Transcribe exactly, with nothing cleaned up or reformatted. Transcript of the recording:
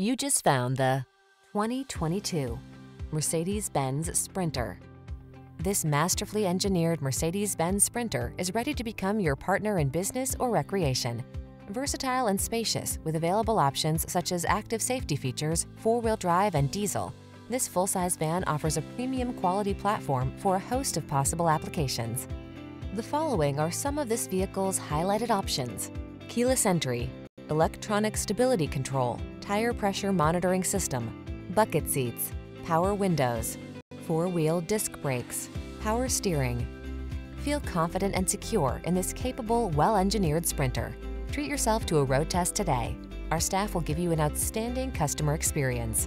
You just found the twenty twenty-two Mercedes-Benz Sprinter. This masterfully engineered Mercedes-Benz Sprinter is ready to become your partner in business or recreation. Versatile and spacious, with available options such as active safety features, four-wheel drive, and diesel, this full-size van offers a premium quality platform for a host of possible applications. The following are some of this vehicle's highlighted options: keyless entry, electronic stability control, tire pressure monitoring system, bucket seats, power windows, four-wheel disc brakes, power steering. Feel confident and secure in this capable, well-engineered Sprinter. Treat yourself to a road test today. Our staff will give you an outstanding customer experience.